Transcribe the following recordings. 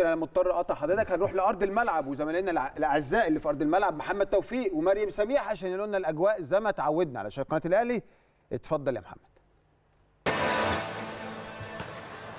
انا مضطر اقطع حضرتك. هنروح لارض الملعب وزملائنا الاعزاء اللي في ارض الملعب محمد توفيق ومريم سميح عشان ينقلوا لنا الاجواء زي ما تعودنا على شاشه قناه الاهلي. اتفضل يا محمد.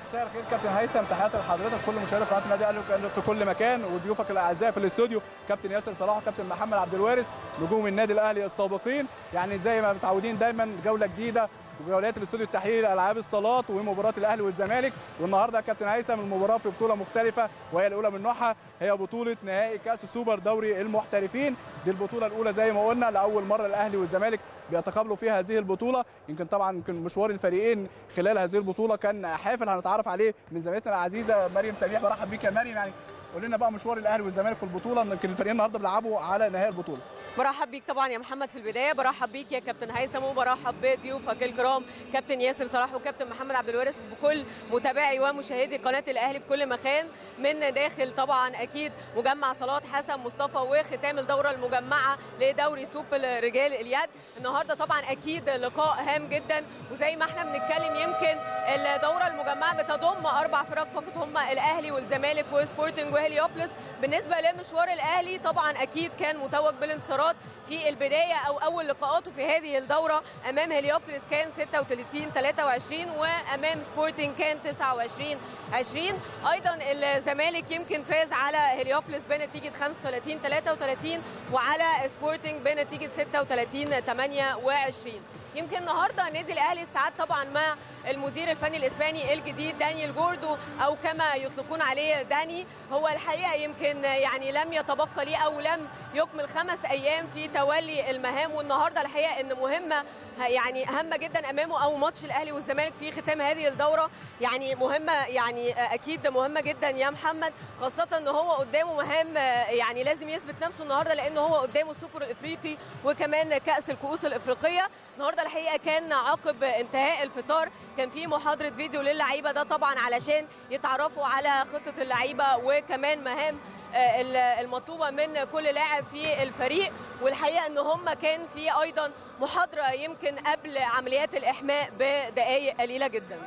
مساء الخير كابتن هيثم، تحياتي لحضرتك كل مشاهدي قناه النادي الاهلي في كل مكان وضيوفك الاعزاء في الاستوديو كابتن ياسر صلاح وكابتن محمد عبد الوارث نجوم النادي الاهلي السابقين. يعني زي ما متعودين دايما جوله جديده وجولات الاستوديو التحليل العاب الصالات ومباراه الاهلي والزمالك، والنهارده يا كابتن هيثم المباراه في بطوله مختلفه وهي الاولى من نوعها، هي بطوله نهائي كاس سوبر دوري المحترفين. دي البطوله الاولى زي ما قلنا لاول مره الاهلي والزمالك بيتقابلوا فيها هذه البطوله. يمكن طبعا مشوار الفريقين خلال هذه البطوله كان حافل هنتعرف عليه من زميلتنا العزيزه مريم سميح. برحب بيك يا مريم، يعني قول لنا بقى مشوار الاهلي والزمالك في البطوله، ان الفريقين النهارده بيلعبوا على نهائي البطوله. برحب بيك طبعا يا محمد. في البدايه برحب بيك يا كابتن هيثم وبرحب بضيوفك الكرام كابتن ياسر صلاح وكابتن محمد عبد الوارث وبكل متابعي ومشاهدي قناه الاهلي في كل مكان، من داخل طبعا اكيد مجمع صلاة حسن مصطفى وختام الدوره المجمعه لدوري سوبر رجال اليد. النهارده طبعا اكيد لقاء هام جدا، وزي ما احنا بنتكلم يمكن الدوره المجمعه بتضم 4 فرق فقط هم الاهلي والزمالك وسبورتنج هليوبلس. بالنسبه لمشوار الاهلي طبعا اكيد كان متوج بالانتصارات في البدايه او اول لقاءاته في هذه الدوره، امام هليوبلس كان 36-23 وامام سبورتنج كان 29-20. ايضا الزمالك يمكن فاز على هليوبلس بنتيجه 35-33 وعلى سبورتنج بنتيجه 36-28. يمكن النهارده النادي الاهلي استعاد طبعا مع المدير الفني الاسباني الجديد دانيال جوردو او كما يطلقون عليه داني. هو الحقيقه يمكن يعني لم يتبقى ليه او لم يكمل 5 ايام في تولي المهام، والنهارده الحقيقه ان مهمه يعني هامه جدا امامه، او ماتش الاهلي والزمالك في ختام هذه الدوره يعني مهمه، يعني اكيد مهمه جدا يا محمد، خاصه ان هو قدامه مهام يعني لازم يثبت نفسه النهارده لان هو قدامه السوبر الافريقي وكمان كاس الكؤوس الافريقيه. النهارده الحقيقه كان عقب انتهاء الفطار كان في محاضره فيديو للعيبه، ده طبعا علشان يتعرفوا على خطه اللعيبه وكمان مهام المطلوبه من كل لاعب في الفريق. والحقيقه ان هم كان في ايضا محاضره يمكن قبل عمليات الاحماء بدقائق قليله جدا.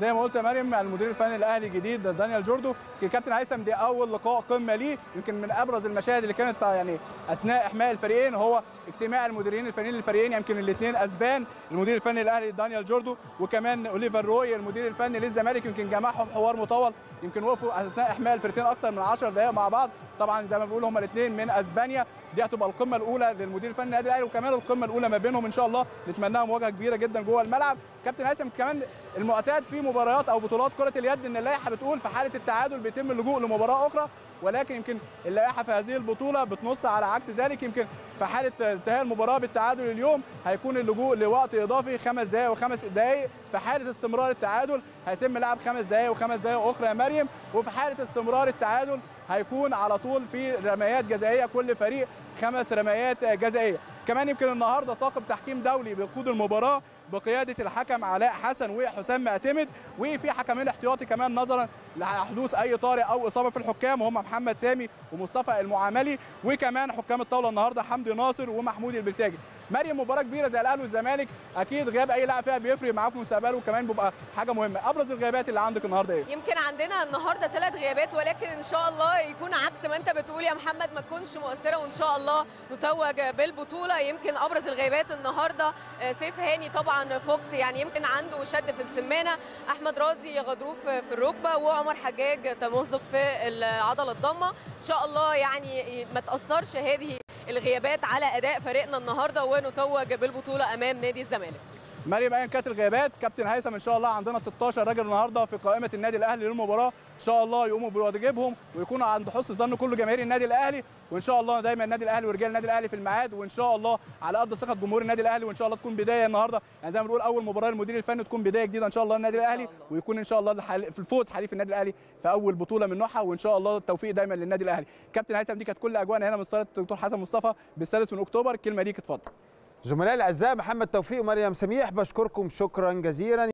زي ما قلت يا مريم المدير الفني الاهلي الجديد دانيال جوردو. كابتن هيثم دي اول لقاء قمه ليه، يمكن من ابرز المشاهد اللي كانت يعني اثناء احماء الفريقين هو اجتماع المديرين الفنيين للفريقين، يمكن الاثنين اسبان، المدير الفني الاهلي دانيال جوردو وكمان اوليفر روي المدير الفني للزمالك. يمكن جمعهم حوار مطول، يمكن وقفوا اثناء احماء الفريقين اكثر من 10 دقائق مع بعض. طبعا زي ما بيقولوا هما الاثنين من اسبانيا، دي هتبقى القمه الاولى للمدير الفني للنادي الاهلي وكمان القمه الاولى ما بينهم ان شاء الله، نتمناها مواجهه كبيره جدا جوه الملعب. كابتن هيثم كمان المعتاد في مباريات او بطولات كره اليد ان اللائحه بتقول في حاله التعادل بيتم اللجوء لمباراه اخرى، ولكن يمكن اللائحه في هذه البطوله بتنص على عكس ذلك. يمكن في حاله انتهاء المباراه بالتعادل اليوم هيكون اللجوء لوقت اضافي 5 دقائق و5 دقائق، في حاله استمرار التعادل هيتم لعب 5 دقائق و5 دقائق اخرى يا مريم، وفي حاله استمرار التعادل هيكون على طول في رميات جزائيه، كل فريق 5 رميات جزائيه. كمان يمكن النهارده طاقم تحكيم دولي بيقود المباراه بقياده الحكم علاء حسن وحسام معتمد، وفي حكمين احتياطي كمان نظرا لحدوث اي طارئ او اصابه في الحكام وهم محمد سامي ومصطفى المعاملي، وكمان حكام الطاوله النهارده حمدي ناصر ومحمود البلتاجي. مريم مباراه كبيره زي الاهلي والزمالك، اكيد غياب اي لاعب فيها بيفرق معاكم مستقبله وكمان بيبقى حاجه مهمه. ابرز الغيابات اللي عندك النهارده ايه؟ يمكن عندنا النهارده 3 غيابات، ولكن ان شاء الله يكون عكس ما انت بتقول يا محمد ما تكونش مؤثره وان شاء الله نتوج بالبطوله. يمكن ابرز الغيابات النهارده سيف هاني طبعا فوكس، يعني يمكن عنده شد في السمانه، احمد راضي غضروف في الركبه، وعمر حجاج تمزق في العضله الضمه. ان شاء الله يعني ما تاثرش هذه الغيابات على اداء فريقنا النهارده ونتوج بالبطوله امام نادي الزمالك. مريم ايا كانت الغيابات كابتن هيثم ان شاء الله عندنا 16 راجل النهارده في قائمه النادي الاهلي للمباراه، ان شاء الله يقوموا بواجبهم ويكونوا عند حسن ظن كل جماهير النادي الاهلي، وان شاء الله دايما النادي الاهلي ورجال النادي الاهلي في الميعاد، وان شاء الله على قد ثقه جمهور النادي الاهلي، وان شاء الله تكون بدايه النهارده يعني زي ما بنقول اول مباراه للمدير الفني تكون بدايه جديده ان شاء الله للنادي الاهلي، ويكون ان شاء الله في الفوز حليف النادي الاهلي في اول بطوله من نوعها، وان شاء الله التوفيق دايما للنادي الاهلي. كابتن هيثم دي كانت كل اجواءنا هنا من صاله الدكتور حسن مصطفى بالسادس من اكتوبر، الكلمه ليك اتفضل. زملائي الاعزاء محمد توفيق ومريم سميح بشكركم شكرا جزيلا.